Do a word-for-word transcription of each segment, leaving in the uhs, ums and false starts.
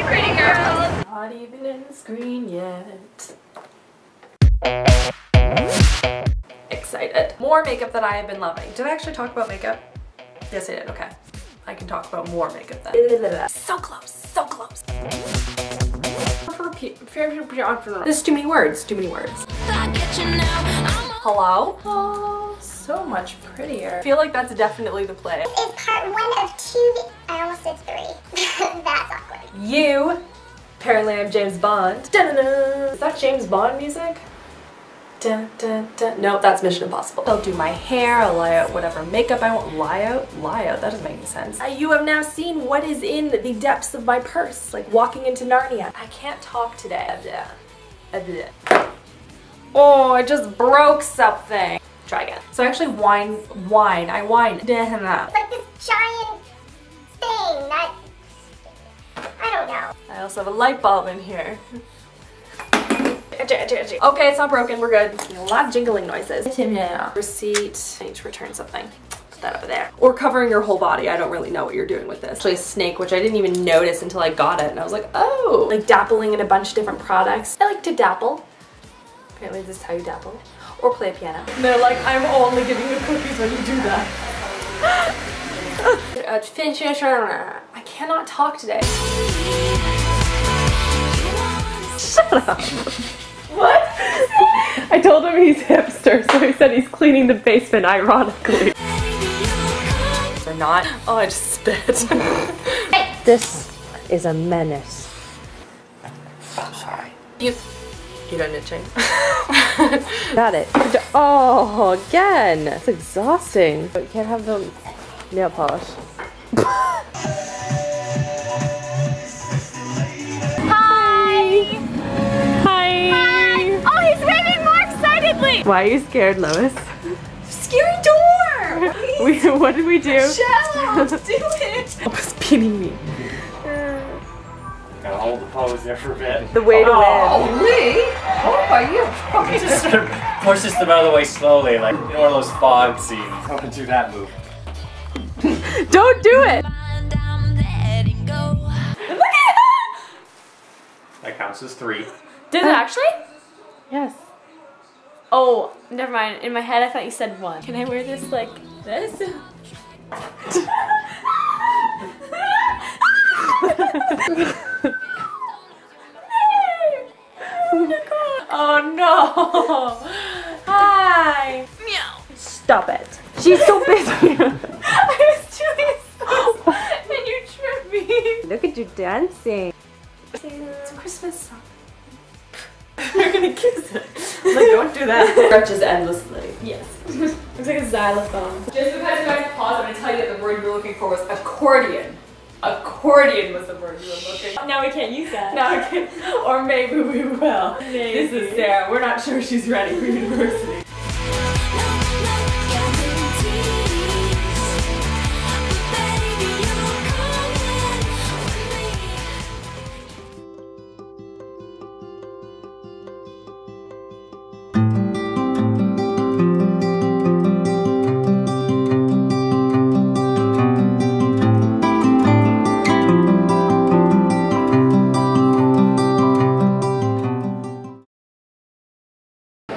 Hey, pretty girls! Not even in the screen yet. Excited. More makeup that I have been loving. Did I actually talk about makeup? Yes, I did. Okay. I can talk about more makeup then. So close. So close. This is too many words. Too many words. Hello? Oh, so much prettier. I feel like that's definitely the play. It's part one of two. I almost did three. That's awkward. You. Apparently I'm James Bond. Da-da-da. Is that James Bond music? Da, da, da. No, that's Mission Impossible. I'll do my hair, I'll lie out whatever makeup I want. Lie out? Lie out, that doesn't make any sense. Uh, you have now seen what is in the depths of my purse, like walking into Narnia. I can't talk today. Oh, I just broke something. Try again. So I actually whine, whine, I whine. It's like this giant thing that, I don't know. I also have a light bulb in here. Okay, it's not broken, we're good. A lot of jingling noises. Receipt, I need to return something. Put that over there. Or covering your whole body, I don't really know what you're doing with this. Actually a snake, which I didn't even notice until I got it and I was like, oh! Like dappling in a bunch of different products. I like to dapple. Apparently this is how you dapple. Or play a piano. And they're like, I'm only giving you cookies when you do that. I cannot talk today. Shut up. What? I told him he's hipster, so he said he's cleaning the basement, ironically. Or not. Oh, I just spit. This is a menace. I'm sorry. You... You done itching? Got it. Oh, again! It's exhausting. But you can't have the nail polish. Why are you scared, Lois? Scary door! We, what did we do? Shallow, do it! I was beating me. Gotta hold the pose there for a bit. The way to oh, win. Holy! How are you? Okay, just sort of pushes them out of the way slowly, like in one of those fog scenes. Don't do that move. Don't do it! That counts as three. Did it actually? Yes. Oh, never mind. In my head, I thought you said one. Can I wear this like this? Oh no! Hi! Meow! Stop it. She's so busy. I was doing so and you tripped me. Look at you dancing. It's a Christmas song. You're gonna kiss it. Like, don't do that. Stretches endlessly. Yes. It's like a xylophone. Just because you guys pause, I'm gonna tell you that the word you were looking for was accordion. Accordion was the word you were looking for. Now we can't use that. Now we can't. Or maybe we will. Maybe. This is Sarah. We're not sure she's ready for university.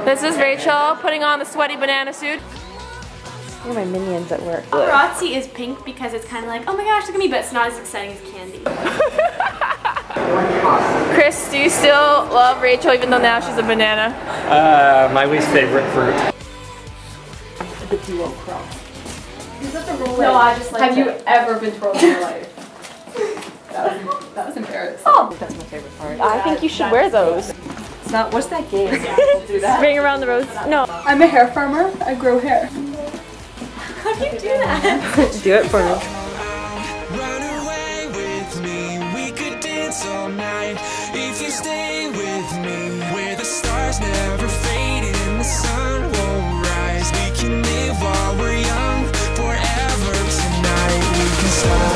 This is Rachel putting on the sweaty banana suit. Where are my minions at work? Paparazzi is pink because it's kind of like, oh my gosh, look at me, but it's not as exciting as candy. Chris, do you still love Rachel even though now she's a banana? Uh, my least favorite fruit. The duo crop. Is that the roll? No, I just like. Have it. You ever been twirled in your life? That was, that was embarrassing. Oh, that's my favorite part. I that, think you should wear those. Not, what's that game? Yeah, we'll do that. Ring around the rose. No. I'm a hair farmer. I grow hair. How do you do that? Do it for me. Run away with me. We could dance all night. If you stay with me, where the stars never fade and the sun won't rise. We can live while we're young forever tonight. We can